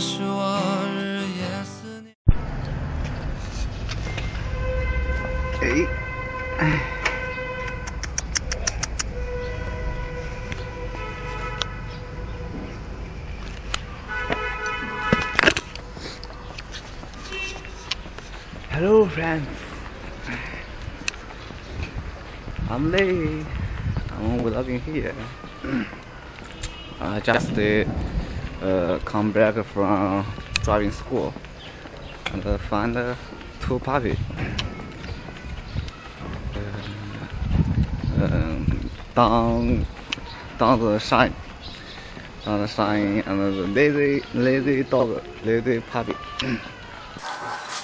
Hello friends, I'm Lei. I'm vlogging here. I just come back from driving school and find two puppies. Down the shine, and the lazy dog, lazy puppy.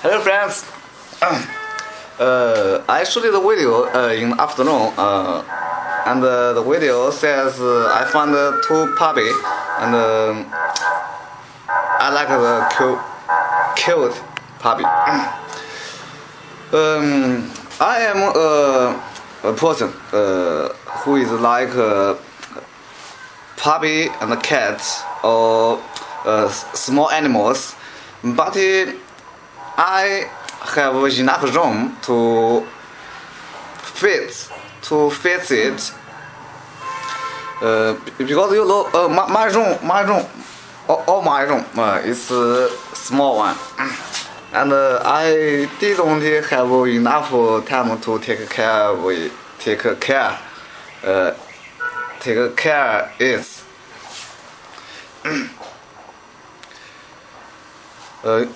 Hello friends. I shot the video in the afternoon, and the video says I found two puppy, and I like the cute puppy. I am a person who is like puppy and cats or small animals, but I have enough room to fit it. Because you know, my room is a small one, and I didn't have enough time to take care of it.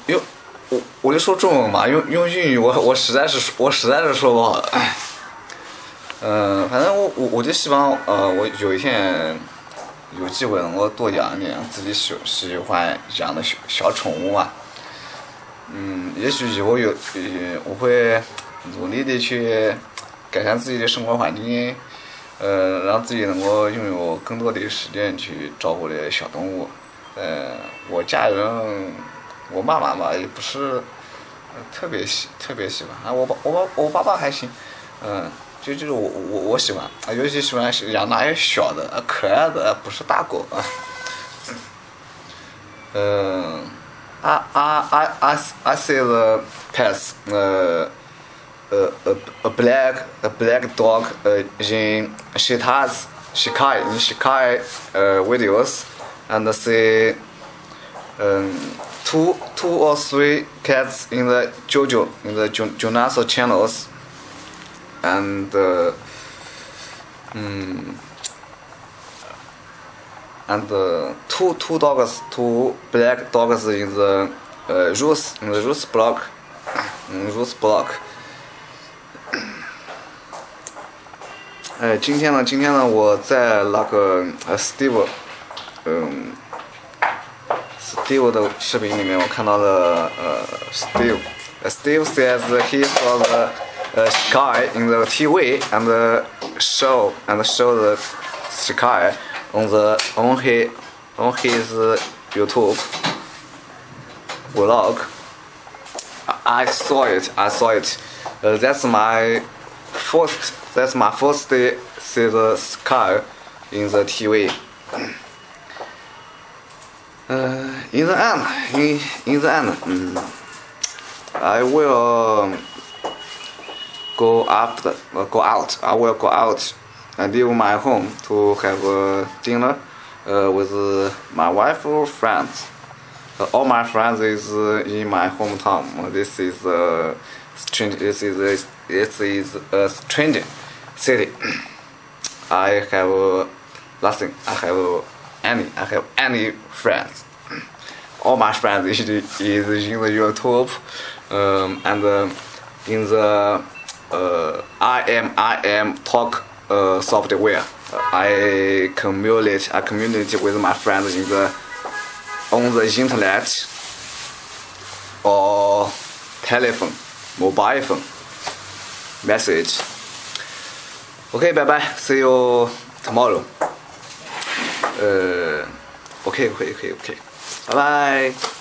You. 我就说中文嘛，用英语我实在是说不好。反正我就希望我有一天有机会能够多养一点自己喜欢养的小宠物嘛。也许以后我会努力的去改善自己的生活环境，让自己能够拥有更多的时间去照顾这小动物。我家人。 我妈妈吧也不是特别喜欢啊，我爸爸还行，就是我喜欢啊，尤其喜欢养那些小的可爱的，不是大狗啊。I see the pets a black dog in Shikai videos, and see two or three cats in the JoJo, in the Jonaso channels, and two black dogs in the Rose block. 今天呢，我在那个Steve，Steve 的视频里面，我看到了Steve. Steve says he saw the Sky in the TV and show the Sky on his YouTube vlog. I saw it. That's my first day see the Sky in the TV. In the end, I will go out. I will go out and leave my home to have dinner with my wife or friends. All my friends is in my hometown. This is a strange city. I have nothing. I have any friends. All my friends is in the YouTube, and in the I am talk software. I communicate with my friends on the internet or telephone, mobile phone, message. Okay, bye bye. See you tomorrow. Okay. Bye bye.